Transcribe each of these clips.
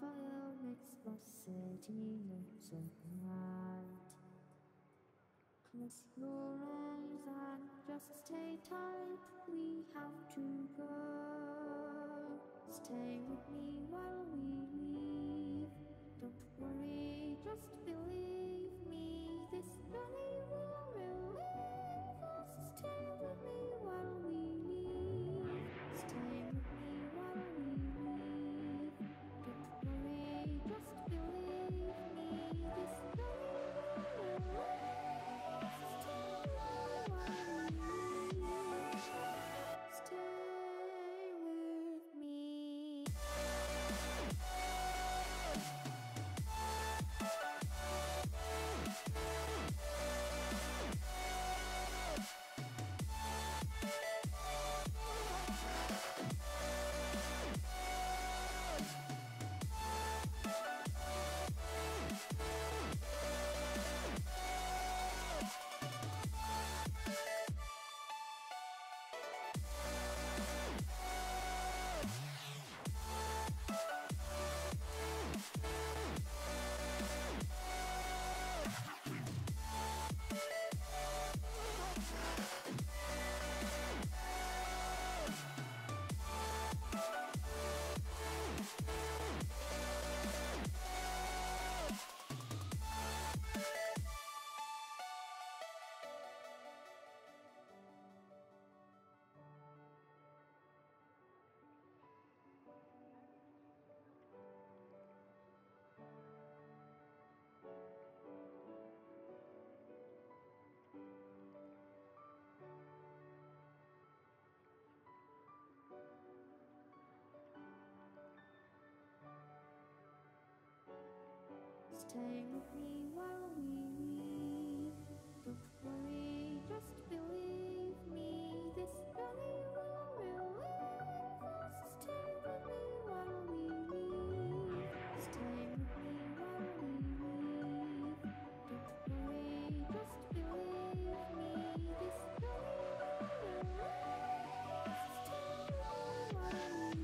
Fireworks are setting up tonight. Close your eyes and just stay tight. We have to go. Stay with me while we leave. Don't worry, just believe me. This journey will relieve us. Stay with me while we leave. Stay with me while we leave. Don't worry, just believe me. This journey will relieve us. Stay with me while we leave. Stay with me. Stay with me while we leave. Don't worry, just believe me. This journey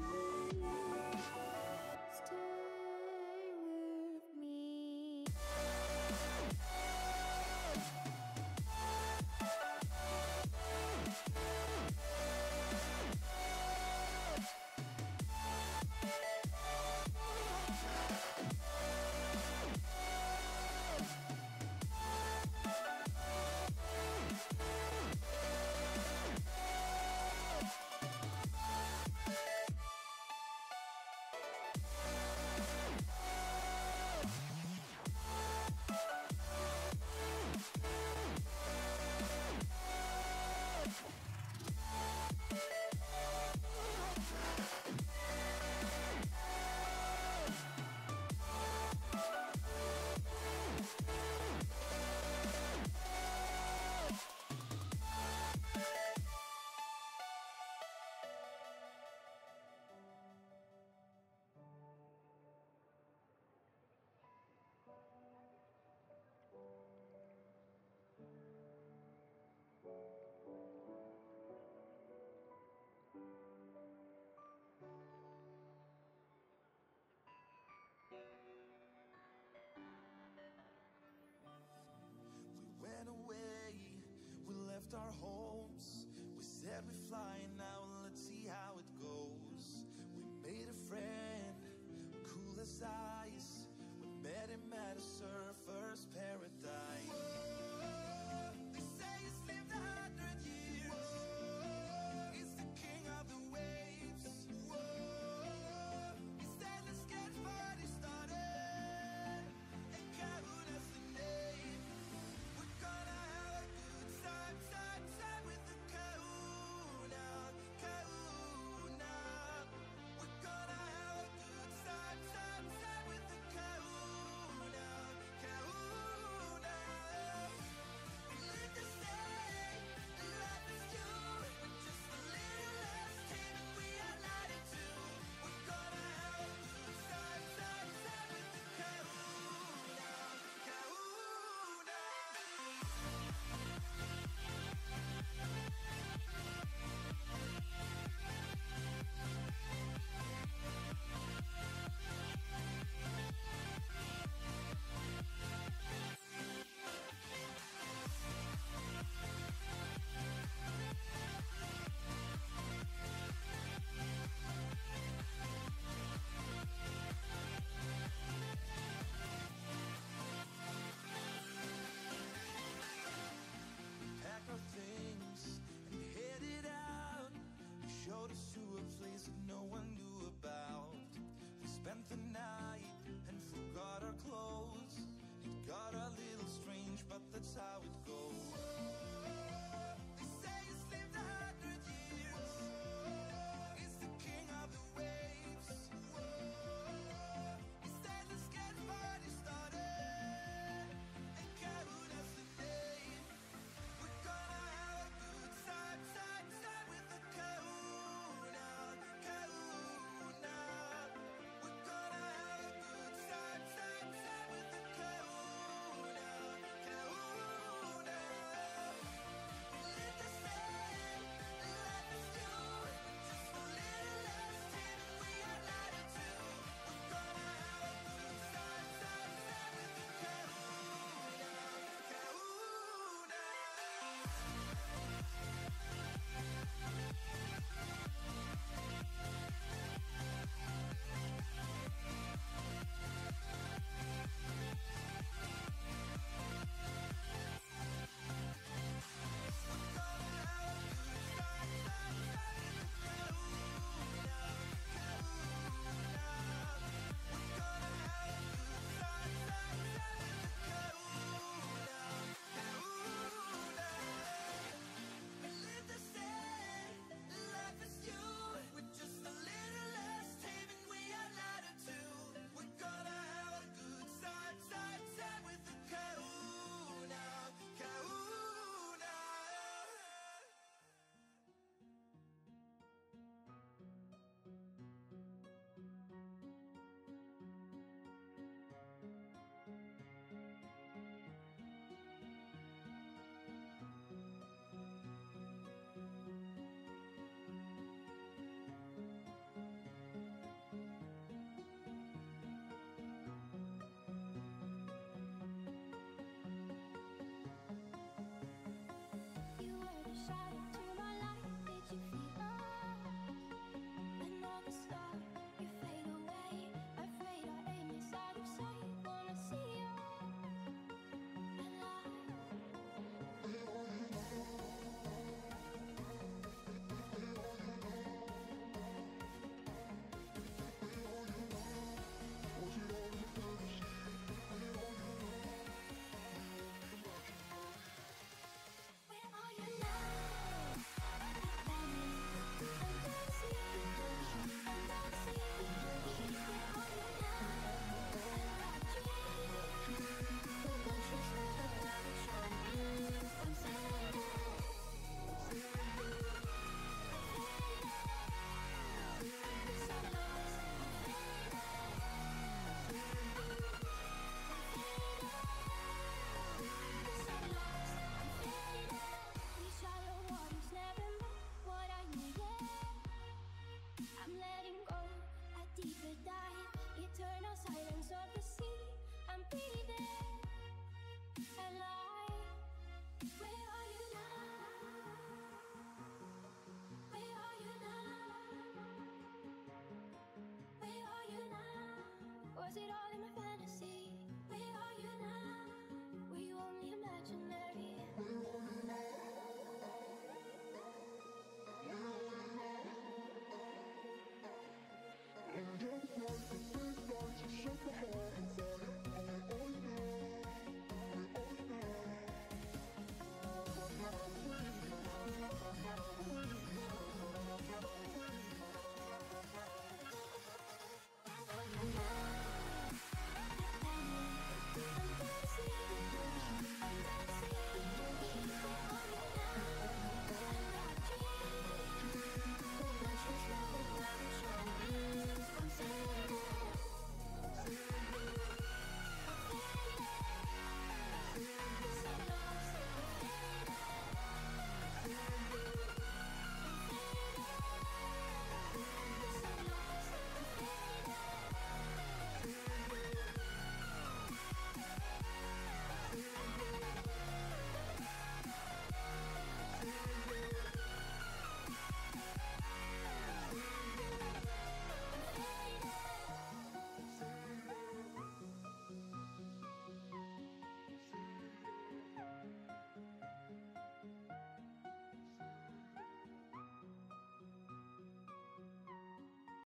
will relieve us. Stay with me while we leave. Stay with me while we leave. Don't worry, just believe me. This journey will relieve us. Stay with me while we leave. Stay with me. We went away, we left our homes, we said we'd fly.